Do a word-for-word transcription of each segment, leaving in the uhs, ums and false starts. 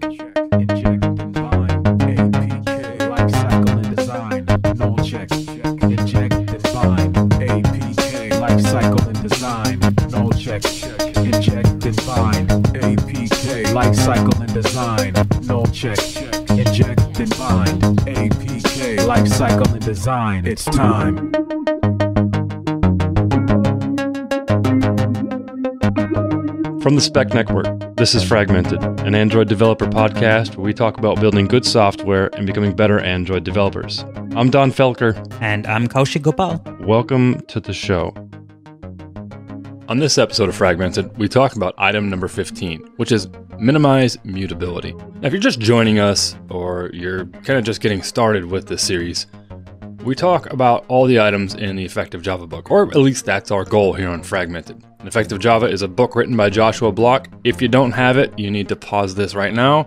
check, check, and check, define, A P K, lifecycle and design, null check, check, and check, define, A P K, lifecycle and design, null check, check, and check, define, A P K, lifecycle and design, null check, check, and check, define, A P K, lifecycle and design, it's time. From the Spec Network, this is Fragmented, an Android developer podcast where we talk about building good software and becoming better Android developers. I'm Don Felker. And I'm Kaushik Gopal. Welcome to the show. On this episode of Fragmented, we talk about item number fifteen, which is minimize mutability. Now, if you're just joining us or you're kind of just getting started with this series, we talk about all the items in the Effective Java book, or at least that's our goal here on Fragmented. Effective Java is a book written by Joshua Bloch. If you don't have it, you need to pause this right now.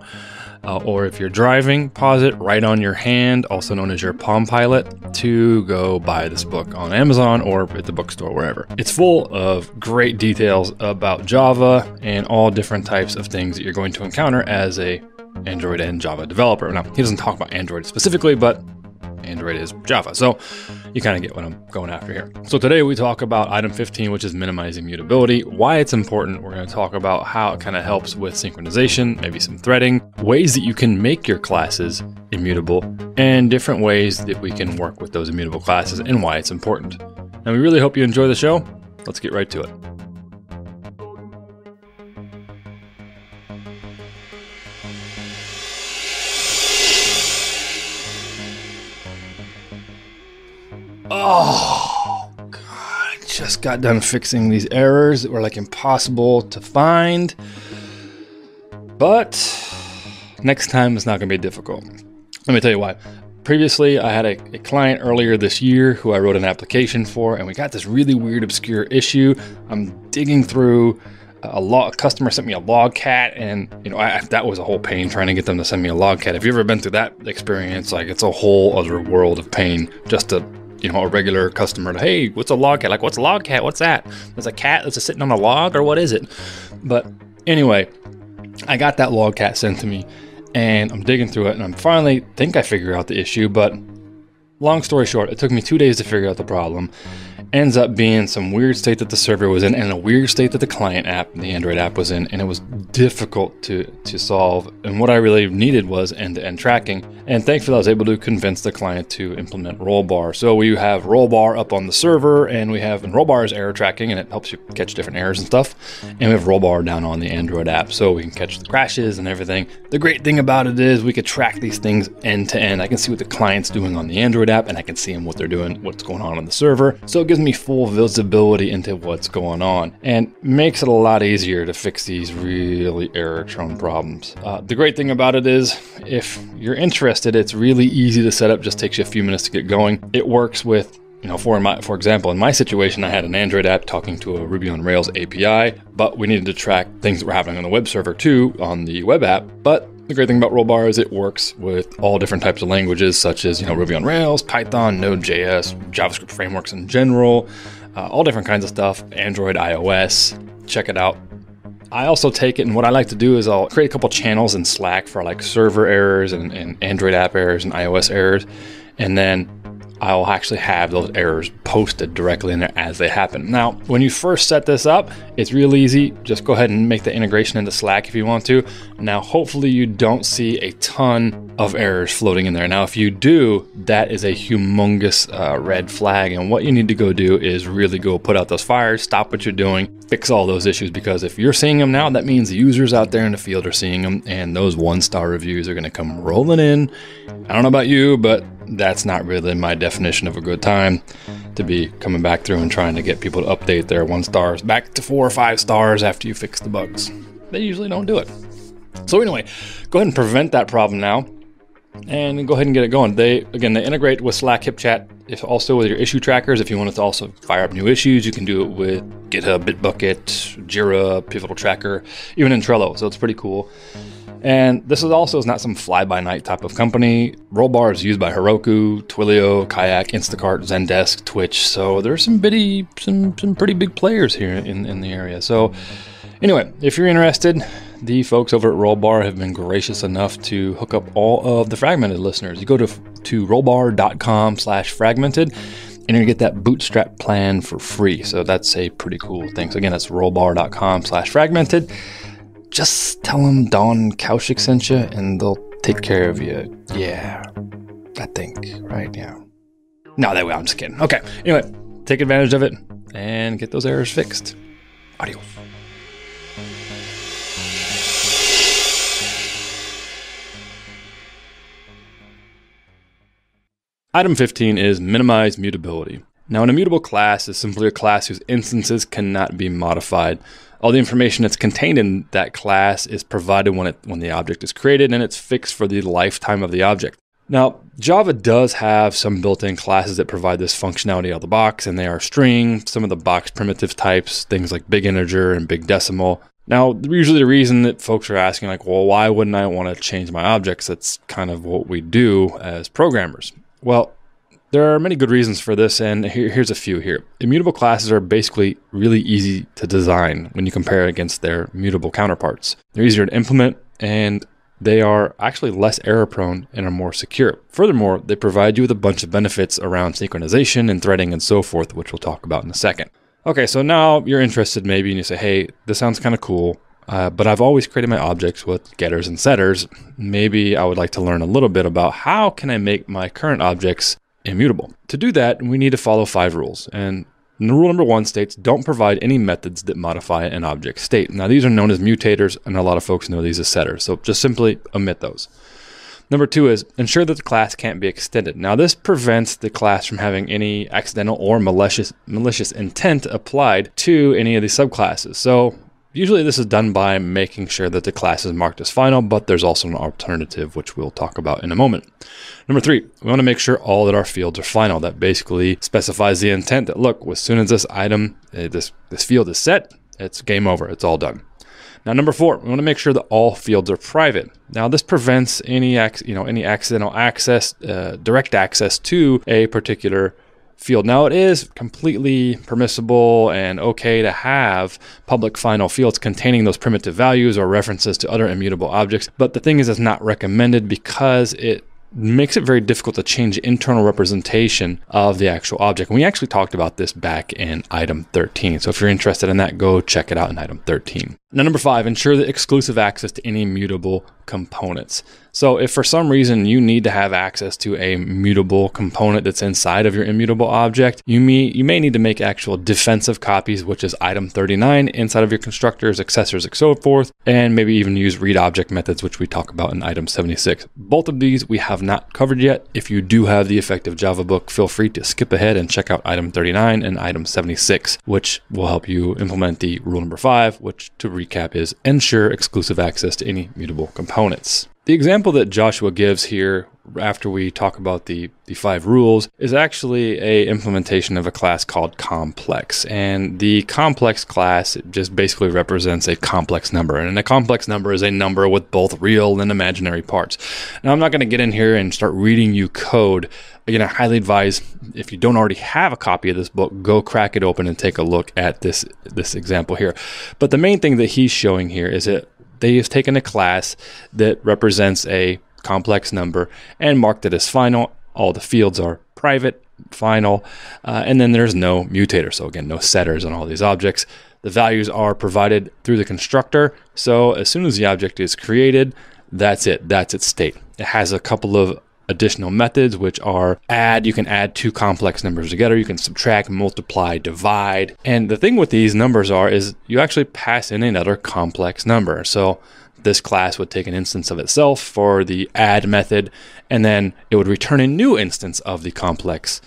Uh, or if you're driving, pause it right on your hand, also known as your Palm Pilot, to go buy this book on Amazon or at the bookstore, wherever. It's full of great details about Java and all different types of things that you're going to encounter as a Android and Java developer. Now, he doesn't talk about Android specifically, but Android is Java. So you kind of get what I'm going after here. So today we talk about item fifteen, which is minimizing mutability, why it's important. We're going to talk about how it kind of helps with synchronization, maybe some threading, ways that you can make your classes immutable, and different ways that we can work with those immutable classes and why it's important. And we really hope you enjoy the show. Let's get right to it. Oh, God, I just got done fixing these errors that were like impossible to find. But next time it's not going to be difficult. Let me tell you why. Previously, I had a, a client earlier this year who I wrote an application for, and we got this really weird, obscure issue. I'm digging through a log. A customer sent me a logcat, and you know I, that was a whole pain trying to get them to send me a logcat. If you've ever been through that experience, like it's a whole other world of pain just to, you know, a regular customer to, hey, what's a logcat? Like, what's a logcat? What's that? There's a cat that's just sitting on a log, or what is it? But anyway, I got that logcat sent to me, and I'm digging through it, and I'm finally think I figure out the issue. But long story short, it took me two days to figure out the problem. Ends up being some weird state that the server was in, and a weird state that the client app, the Android app, was in, and it was difficult to to solve. And what I really needed was end-to-end tracking. And thankfully, I was able to convince the client to implement Rollbar. So we have Rollbar up on the server, and we have, and Rollbar is error tracking, and it helps you catch different errors and stuff. And we have Rollbar down on the Android app, so we can catch the crashes and everything. The great thing about it is we could track these things end-to-end. I can see what the client's doing on the Android app, and I can see them what they're doing, what's going on on the server. So it gives me full visibility into what's going on and makes it a lot easier to fix these really error-prone problems. Uh, the great thing about it is if you're interested, it's really easy to set up, just takes you a few minutes to get going. It works with, you know, for my, for example, in my situation, I had an Android app talking to a Ruby on Rails A P I, but we needed to track things that were happening on the web server too on the web app. But the great thing about Rollbar is it works with all different types of languages, such as, you know, Ruby on Rails, Python, Node.js, JavaScript frameworks in general, uh, all different kinds of stuff, Android, iOS. Check it out. I also take it, and what I like to do is I'll create a couple channels in Slack for like server errors and, and Android app errors and iOS errors, and then I'll actually have those errors posted directly in there as they happen. Now, when you first set this up, it's real easy. Just go ahead and make the integration into Slack if you want to. Now, hopefully you don't see a ton of errors floating in there. Now, if you do, that is a humongous uh, red flag. And what you need to go do is really go put out those fires, stop what you're doing, fix all those issues. Because if you're seeing them now, that means the users out there in the field are seeing them. And those one-star reviews are going to come rolling in. I don't know about you, but that's not really my definition of a good time to be coming back through and trying to get people to update their one stars back to four or five stars after you fix the bugs. They usually don't do it. So anyway, go ahead and prevent that problem now and go ahead and get it going. They, again, they integrate with Slack, HipChat, if also with your issue trackers. If you wanted to also fire up new issues, you can do it with GitHub, Bitbucket, Jira, Pivotal Tracker, even in Trello. So it's pretty cool. And this is also is not some fly-by-night type of company. Rollbar is used by Heroku, Twilio, Kayak, Instacart, Zendesk, Twitch. So there's some bitty, some some pretty big players here in, in the area. So anyway, if you're interested, the folks over at Rollbar have been gracious enough to hook up all of the Fragmented listeners. You go to to rollbar.com slash fragmented, and you get that bootstrap plan for free. So that's a pretty cool thing. So again, that's rollbar.com slash fragmented. Just tell them Don Kaushik sent you, and they'll take care of you. Yeah, I think, right? Yeah. No, that way, I'm just kidding. Okay, anyway, take advantage of it and get those errors fixed. Adios. Item fifteen is minimize mutability. Now, an immutable class is simply a class whose instances cannot be modified. All the information that's contained in that class is provided when it, when the object is created, and it's fixed for the lifetime of the object. Now, Java does have some built-in classes that provide this functionality out of the box, and they are string, some of the box primitive types, things like BigInteger and BigDecimal. Now, usually the reason that folks are asking, like, well, why wouldn't I want to change my objects? That's kind of what we do as programmers. Well, there are many good reasons for this, and here, here's a few here. Immutable classes are basically really easy to design when you compare against their mutable counterparts. They're easier to implement, and they are actually less error-prone and are more secure. Furthermore, they provide you with a bunch of benefits around synchronization and threading and so forth, which we'll talk about in a second. Okay, so now you're interested maybe, and you say, hey, this sounds kind of cool, uh, but I've always created my objects with getters and setters. Maybe I would like to learn a little bit about how can I make my current objects immutable. To do that, we need to follow five rules. And rule number one states, don't provide any methods that modify an object state. Now, these are known as mutators, and a lot of folks know these as setters, so just simply omit those. Number two is, ensure that the class can't be extended. Now, this prevents the class from having any accidental or malicious, malicious intent applied to any of these subclasses. So usually this is done by making sure that the class is marked as final, but there's also an alternative, which we'll talk about in a moment. Number three, we want to make sure all that our fields are final. That basically specifies the intent that, look, as soon as this item, uh, this, this field is set, it's game over, it's all done. Now, number four, we want to make sure that all fields are private. Now, this prevents any, you know, any accidental access, uh, direct access to a particular field. Now, it is completely permissible and okay to have public final fields containing those primitive values or references to other immutable objects, but the thing is, it's not recommended because it makes it very difficult to change internal representation of the actual object. And we actually talked about this back in item thirteen. So if you're interested in that, go check it out in item thirteen. Now, number five, ensure the exclusive access to any mutable components. So if for some reason you need to have access to a mutable component that's inside of your immutable object, you may, you may need to make actual defensive copies, which is item thirty-nine, inside of your constructors, accessors, and so forth, and maybe even use read object methods, which we talk about in item seventy-six. Both of these we have not covered yet. If you do have the Effective Java book, feel free to skip ahead and check out item thirty-nine and item seventy-six, which will help you implement the rule number five, which to recap is ensure exclusive access to any mutable components. The example that Joshua gives here after we talk about the, the five rules is actually a implementation of a class called complex. And the complex class just basically represents a complex number. And a complex number is a number with both real and imaginary parts. Now, I'm not going to get in here and start reading you code. Again, I highly advise, if you don't already have a copy of this book, go crack it open and take a look at this, this example here. But the main thing that he's showing here is that they have taken a class that represents a complex number and marked it as final. All the fields are private, final, uh, and then there's no mutator. So again, no setters on all these objects. The values are provided through the constructor. So as soon as the object is created, that's it. That's its state. It has a couple of additional methods, which are add. You can add two complex numbers together. You can subtract, multiply, divide. And the thing with these numbers are is you actually pass in another complex number. So this class would take an instance of itself for the add method, and then it would return a new instance of the complex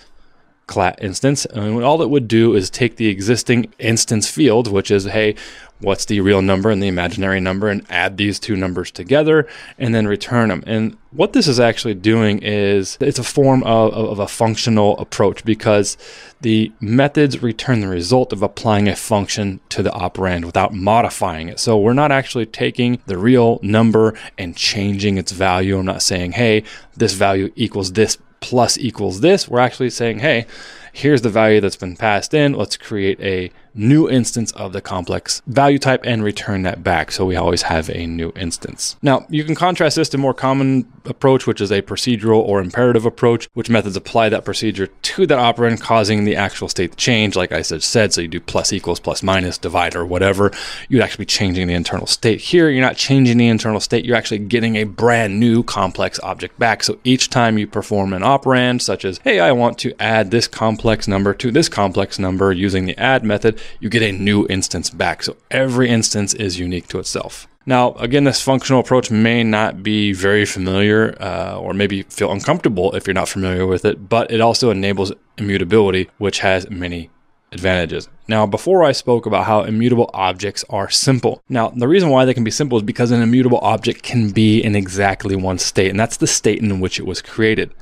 class instance. And all it would do is take the existing instance field, which is, hey, what's the real number and the imaginary number, and add these two numbers together and then return them. And what this is actually doing is it's a form of, of a functional approach, because the methods return the result of applying a function to the operand without modifying it. So we're not actually taking the real number and changing its value. I'm not saying, hey, this value equals this plus equals this. We're actually saying, hey, here's the value that's been passed in. Let's create a new instance of the complex value type and return that back. So we always have a new instance. Now you can contrast this to more common approach, which is a procedural or imperative approach, which methods apply that procedure to that operand, causing the actual state to change. Like I said, so you do plus equals, plus minus, divide, or whatever. You'd actually be changing the internal state. Here, you're not changing the internal state. You're actually getting a brand new complex object back. So each time you perform an operand, such as, hey, I want to add this complex number to this complex number using the add method, you get a new instance back. So every instance is unique to itself. Now, again, this functional approach may not be very familiar uh, or maybe feel uncomfortable if you're not familiar with it, but it also enables immutability, which has many advantages. Now, before I spoke about how immutable objects are simple. Now, the reason why they can be simple is because an immutable object can be in exactly one state, and that's the state in which it was created.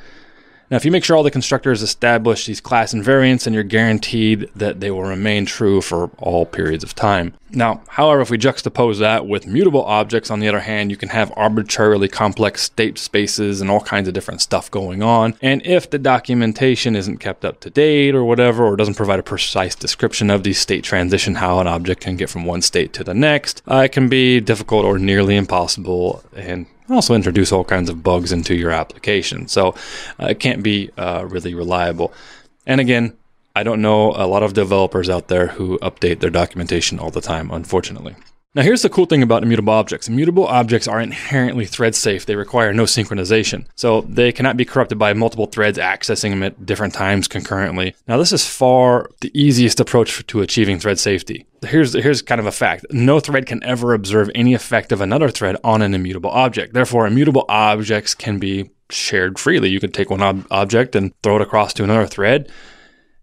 Now, if you make sure all the constructors establish these class invariants, then you're guaranteed that they will remain true for all periods of time. Now, however, if we juxtapose that with mutable objects, on the other hand, you can have arbitrarily complex state spaces and all kinds of different stuff going on. And if the documentation isn't kept up to date or whatever, or doesn't provide a precise description of the state transition, how an object can get from one state to the next, uh, it can be difficult or nearly impossible, and also introduce all kinds of bugs into your application. So uh, it can't be uh, really reliable. And again, I don't know a lot of developers out there who update their documentation all the time, unfortunately. Now, here's the cool thing about immutable objects. Immutable objects are inherently thread safe. They require no synchronization. So they cannot be corrupted by multiple threads accessing them at different times concurrently. Now, this is far the easiest approach to achieving thread safety. Here's, here's kind of a fact. No thread can ever observe any effect of another thread on an immutable object. Therefore, immutable objects can be shared freely. You could take one ob- object and throw it across to another thread.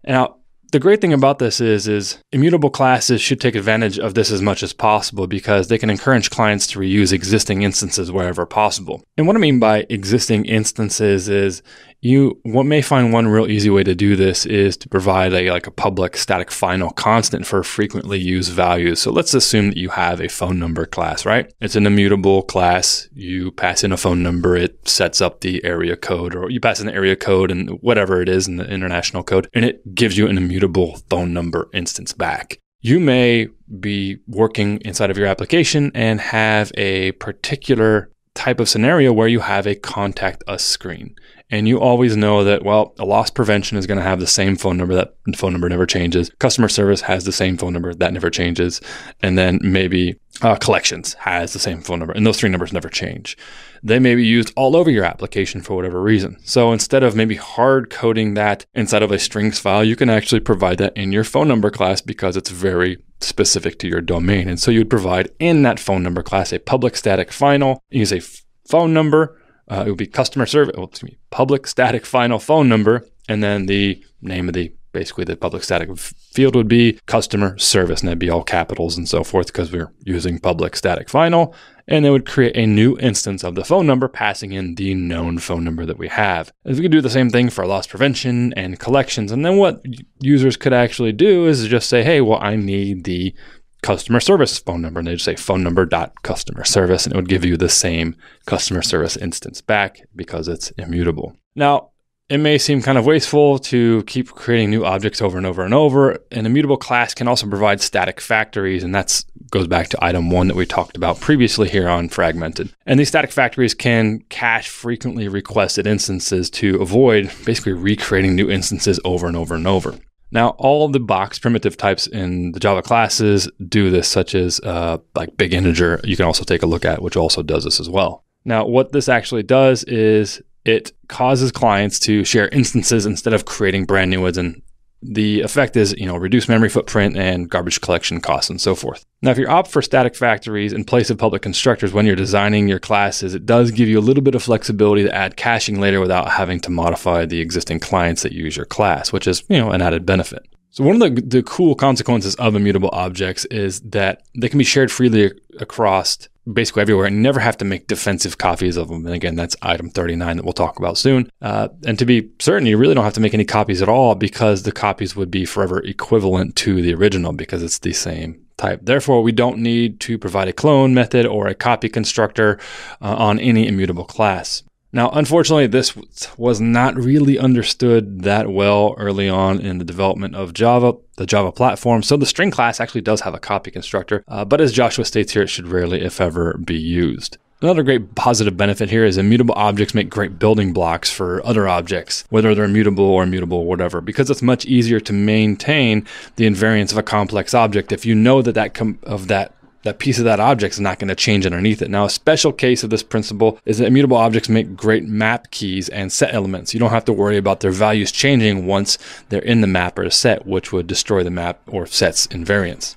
Now, the great thing about this is, is immutable classes should take advantage of this as much as possible because they can encourage clients to reuse existing instances wherever possible. And what I mean by existing instances is you what may find one real easy way to do this is to provide a like a public static final constant for frequently used values. So let's assume that you have a phone number class, right? It's an immutable class. You pass in a phone number, it sets up the area code, or you pass in the area code and whatever it is in the international code, and it gives you an immutable mutable phone number instance back. You may be working inside of your application and have a particular type of scenario where you have a contact us screen. And you always know that, well, a loss prevention is going to have the same phone number. That phone number never changes. Customer service has the same phone number. That never changes. And then maybe uh, collections has the same phone number. And those three numbers never change. They may be used all over your application for whatever reason. So instead of maybe hard coding that inside of a strings file, you can actually provide that in your phone number class because it's very specific to your domain. And so you'd provide in that phone number class a public static final. You say phone number. Uh, it would be customer service, well, excuse me, public static final phone number, and then the name of the, basically the public static f- field would be customer service, and that'd be all capitals and so forth because we're using public static final, and they would create a new instance of the phone number, passing in the known phone number that we have. And we could do the same thing for loss prevention and collections, and then what users could actually do is just say, hey, well, I need the customer service phone number, and they just say phone number dot customer service, and it would give you the same customer service instance back because it's immutable. Now, it may seem kind of wasteful to keep creating new objects over and over and over. An immutable class can also provide static factories, and that goes back to item one that we talked about previously here on Fragmented. And these static factories can cache frequently requested instances to avoid basically recreating new instances over and over and over. Now, all of the box primitive types in the Java classes do this, such as uh, like BigInteger, you can also take a look at, which also does this as well. Now, what this actually does is it causes clients to share instances instead of creating brand new ones, and the effect is, you know, reduced memory footprint and garbage collection costs and so forth. Now, if you opt for static factories in place of public constructors when you're designing your classes, it does give you a little bit of flexibility to add caching later without having to modify the existing clients that use your class, which is, you know, an added benefit. So one of the, the cool consequences of immutable objects is that they can be shared freely across basically everywhere and never have to make defensive copies of them. And again, that's item thirty-nine that we'll talk about soon. Uh, and to be certain, you really don't have to make any copies at all because the copies would be forever equivalent to the original because it's the same type. Therefore, we don't need to provide a clone method or a copy constructor uh, on any immutable class. Now, unfortunately, this was not really understood that well early on in the development of Java, the Java platform. So the string class actually does have a copy constructor, uh, but as Joshua states here, it should rarely, if ever, be used. Another great positive benefit here is immutable objects make great building blocks for other objects, whether they're immutable or immutable or whatever, because it's much easier to maintain the invariance of a complex object if you know that that com- of that that piece of that object is not going to change underneath it. Now, a special case of this principle is that immutable objects make great map keys and set elements. You don't have to worry about their values changing once they're in the map or the set, which would destroy the map or set's invariance.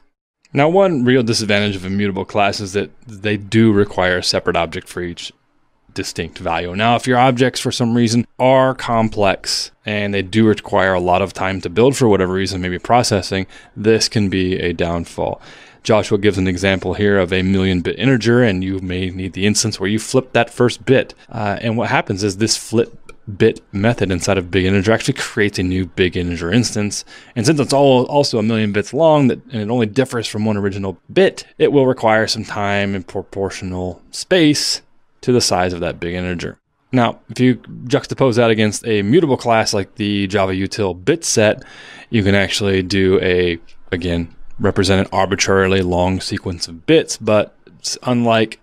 Now, one real disadvantage of immutable class is that they do require a separate object for each distinct value. Now, if your objects for some reason are complex and they do require a lot of time to build for whatever reason, maybe processing, this can be a downfall. Joshua gives an example here of a million bit integer, and you may need the instance where you flip that first bit. Uh, and what happens is this flip bit method inside of BigInteger actually creates a new BigInteger instance. And since it's all also a million bits long that, and it only differs from one original bit, it will require some time and proportional space to the size of that BigInteger. Now, if you juxtapose that against a mutable class like the Java util bit set, you can actually do a, again, represent an arbitrarily long sequence of bits, but unlike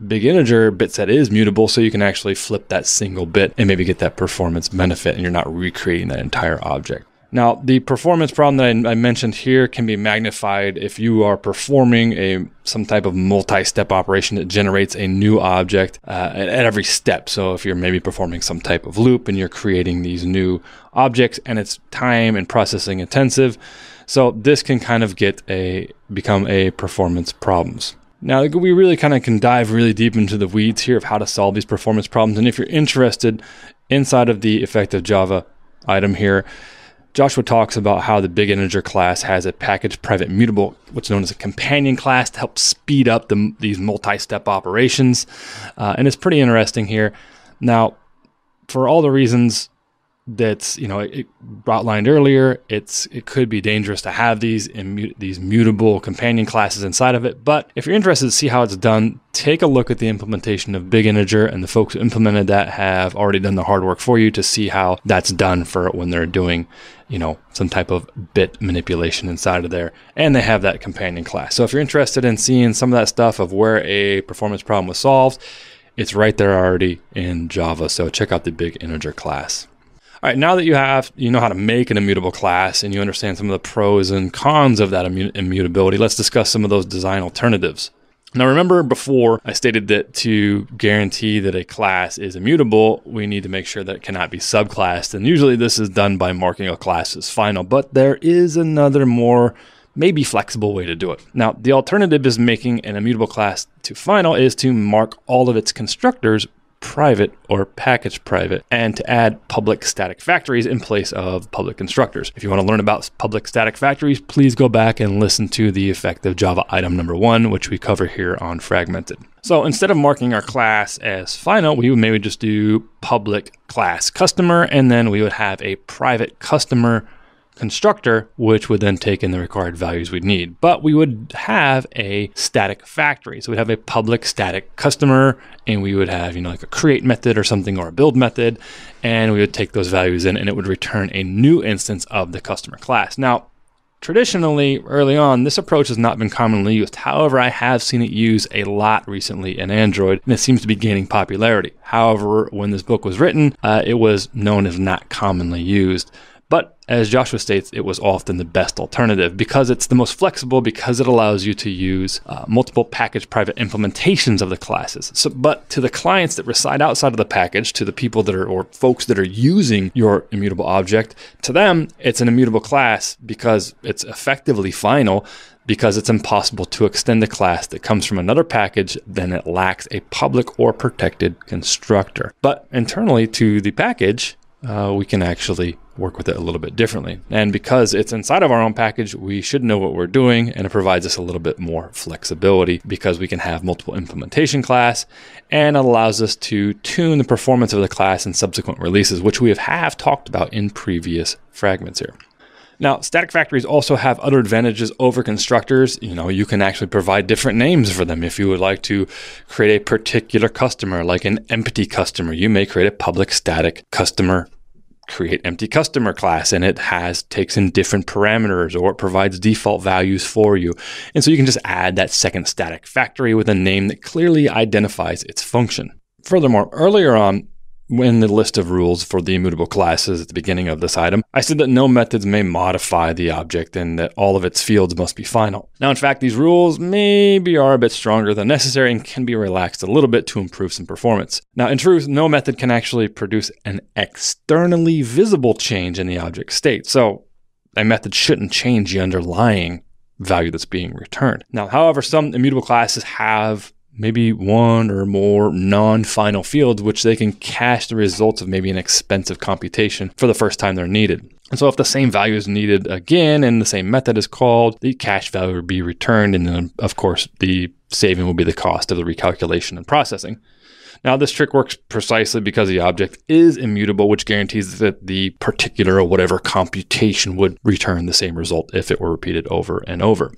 BigInteger, bit set is mutable, so you can actually flip that single bit and maybe get that performance benefit, and you're not recreating that entire object. Now, the performance problem that I, I mentioned here can be magnified if you are performing a some type of multi-step operation that generates a new object uh, at, at every step. So if you're maybe performing some type of loop and you're creating these new objects, and it's time and processing intensive, so this can kind of get a become a performance problems. Now, we really kind of can dive really deep into the weeds here of how to solve these performance problems. And if you're interested, inside of the Effective Java item here, Joshua talks about how the BigInteger class has a packaged private mutable, what's known as a companion class, to help speed up the, these multi-step operations. Uh, and it's pretty interesting here. Now, for all the reasons that's, you know, it, it outlined earlier, it's it could be dangerous to have these immu- these mutable companion classes inside of it. But if you're interested to see how it's done, take a look at the implementation of BigInteger, and the folks who implemented that have already done the hard work for you to see how that's done for when they're doing, you know, some type of bit manipulation inside of there, and they have that companion class. So if you're interested in seeing some of that stuff of where a performance problem was solved, it's right there already in Java. So check out the BigInteger class. All right, now that you have, you know how to make an immutable class and you understand some of the pros and cons of that immu- immutability, let's discuss some of those design alternatives. Now, remember before I stated that to guarantee that a class is immutable, we need to make sure that it cannot be subclassed. And usually this is done by marking a class as final, but there is another more maybe flexible way to do it. Now, the alternative is making an immutable class to final is to mark all of its constructors private or package private, and to add public static factories in place of public constructors. If you want to learn about public static factories, please go back and listen to the Effective Java item number one, which we cover here on Fragmented. So instead of marking our class as final, we would maybe just do public class customer, and then we would have a private customer constructor, which would then take in the required values we'd need. But we would have a static factory. So we'd have a public static customer, and we would have, you know, like a create method or something, or a build method, and we would take those values in, and it would return a new instance of the customer class. Now, traditionally, early on, this approach has not been commonly used. However, I have seen it used a lot recently in Android, and it seems to be gaining popularity. However, when this book was written, uh, it was known as not commonly used. But as Joshua states, it was often the best alternative because it's the most flexible, because it allows you to use uh, multiple package private implementations of the classes. So, but to the clients that reside outside of the package, to the people that are, or folks that are using your immutable object, to them, it's an immutable class because it's effectively final, because it's impossible to extend a class that comes from another package, then it lacks a public or protected constructor. But internally to the package, Uh, we can actually work with it a little bit differently. And because it's inside of our own package, we should know what we're doing, and it provides us a little bit more flexibility because we can have multiple implementation class, and allows us to tune the performance of the class in subsequent releases, which we have, have talked about in previous fragments here. Now, static factories also have other advantages over constructors. You know, you can actually provide different names for them. If you would like to create a particular customer, like an empty customer, you may create a public static customer create empty customer class, and it has takes in different parameters, or it provides default values for you. And so you can just add that second static factory with a name that clearly identifies its function. Furthermore, earlier on in the list of rules for the immutable classes at the beginning of this item, I said that no methods may modify the object and that all of its fields must be final. Now, in fact, these rules maybe are a bit stronger than necessary and can be relaxed a little bit to improve some performance. Now, in truth, no method can actually produce an externally visible change in the object state. So a method shouldn't change the underlying value that's being returned. Now, however, some immutable classes have maybe one or more non-final fields, which they can cache the results of maybe an expensive computation for the first time they're needed. And so if the same value is needed again and the same method is called, the cache value will be returned. And then, of course, the saving will be the cost of the recalculation and processing. Now, this trick works precisely because the object is immutable, which guarantees that the particular or whatever computation would return the same result if it were repeated over and over.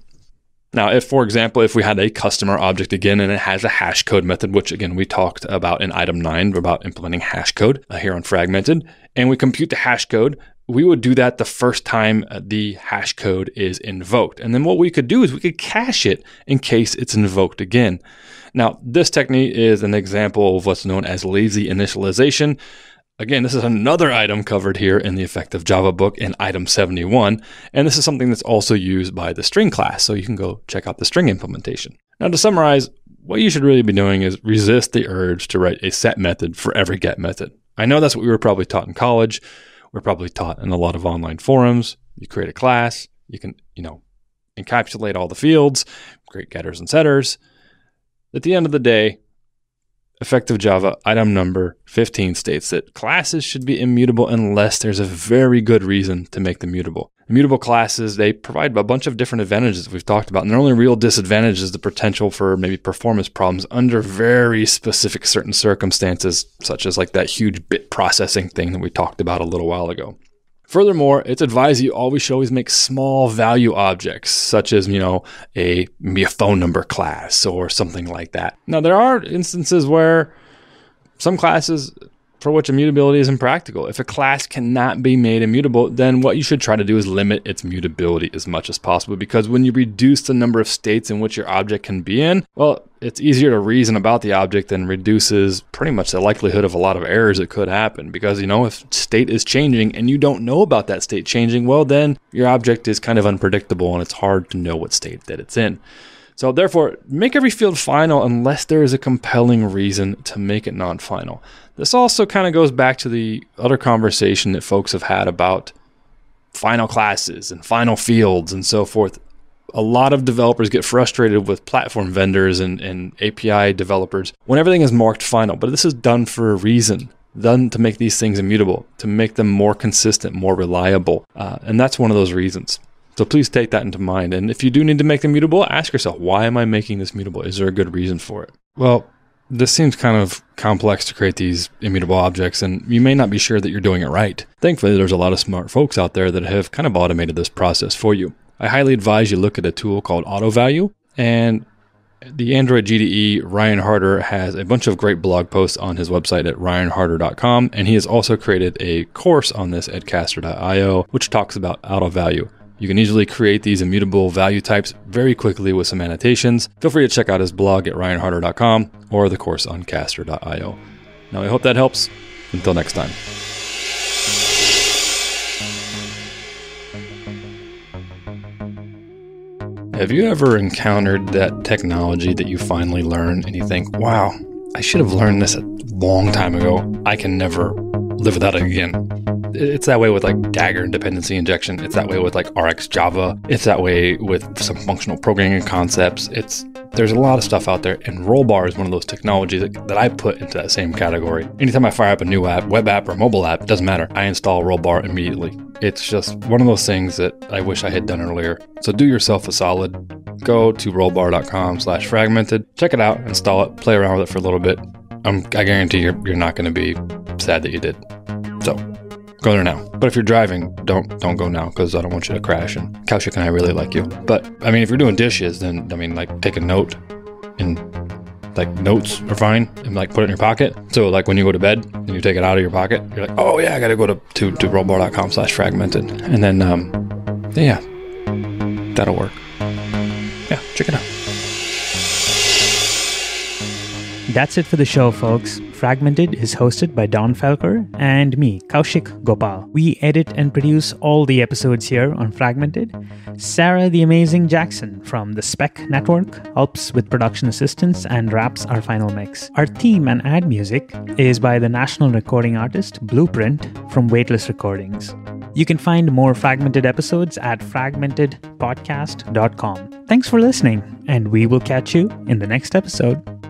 Now, if, for example, if we had a customer object again and it has a hash code method, which again, we talked about in item nine about implementing hash code here on Fragmented, and we compute the hash code, we would do that the first time the hash code is invoked. And then what we could do is we could cache it in case it's invoked again. Now, this technique is an example of what's known as lazy initialization. Again, this is another item covered here in the Effective Java book in item seventy-one, and this is something that's also used by the string class, so you can go check out the string implementation. Now, to summarize, what you should really be doing is resist the urge to write a set method for every get method. I know that's what we were probably taught in college. We're probably taught in a lot of online forums. You create a class, you can, you know, encapsulate all the fields, create getters and setters. At the end of the day, Effective Java item number fifteen states that classes should be immutable unless there's a very good reason to make them mutable. Immutable classes, they provide a bunch of different advantages that we've talked about, and their only real disadvantage is the potential for maybe performance problems under very specific certain circumstances, such as like that huge bit processing thing that we talked about a little while ago. Furthermore, it's advised you always should always make small value objects, such as, you know, a, maybe a phone number class or something like that. Now, there are instances where some classes for which immutability is impractical. If a class cannot be made immutable, then what you should try to do is limit its mutability as much as possible, because when you reduce the number of states in which your object can be in, well, it's easier to reason about the object and reduces pretty much the likelihood of a lot of errors that could happen. Because, you know, if state is changing and you don't know about that state changing, well, then your object is kind of unpredictable and it's hard to know what state that it's in. So therefore, make every field final unless there is a compelling reason to make it non-final. This also kind of goes back to the other conversation that folks have had about final classes and final fields and so forth. A lot of developers get frustrated with platform vendors and, and A P I developers when everything is marked final, but this is done for a reason, done to make these things immutable, to make them more consistent, more reliable. Uh, and that's one of those reasons. So please take that into mind. And if you do need to make them mutable, ask yourself, why am I making this mutable? Is there a good reason for it? Well, this seems kind of complex to create these immutable objects, and you may not be sure that you're doing it right. Thankfully, there's a lot of smart folks out there that have kind of automated this process for you. I highly advise you look at a tool called AutoValue, and the Android G D E, Ryan Harter, has a bunch of great blog posts on his website at ryan harter dot com, and he has also created a course on this at caster dot i o, which talks about AutoValue. You can easily create these immutable value types very quickly with some annotations. Feel free to check out his blog at ryan harter dot com or the course on caster dot i o. Now, I hope that helps. Until next time. Have you ever encountered that technology that you finally learn and you think, wow, I should have learned this a long time ago. I can never live without it again. It's that way with like Dagger and dependency injection. It's that way with like RxJava. It's that way with some functional programming concepts. It's there's a lot of stuff out there, and Rollbar is one of those technologies that, that I put into that same category. Anytime I fire up a new app, web app or mobile app, it doesn't matter. I install Rollbar immediately. It's just one of those things that I wish I had done earlier. So do yourself a solid. Go to rollbar dot com slash fragmented. Check it out, install it, play around with it for a little bit. I'm, I guarantee you're, you're not going to be sad that you did. So Go there now. But if you're driving, don't don't go now because I don't want you to crash. And Cowchick and I really like you. But I mean, if you're doing dishes, then I mean, like take a note, and like notes are fine, and like put it in your pocket. So like when you go to bed and you take it out of your pocket, you're like, oh yeah, I gotta go to to, to rollbar dot com slash fragmented, and then um, yeah, that'll work. Yeah, check it out. That's it for the show, folks. Fragmented is hosted by Don Felker and me, Kaushik Gopal. We edit and produce all the episodes here on Fragmented. Sarah the Amazing Jackson from the Spec Network helps with production assistance and wraps our final mix. Our theme and ad music is by the national recording artist Blueprint from Weightless Recordings. You can find more Fragmented episodes at fragmented podcast dot com. Thanks for listening, and we will catch you in the next episode.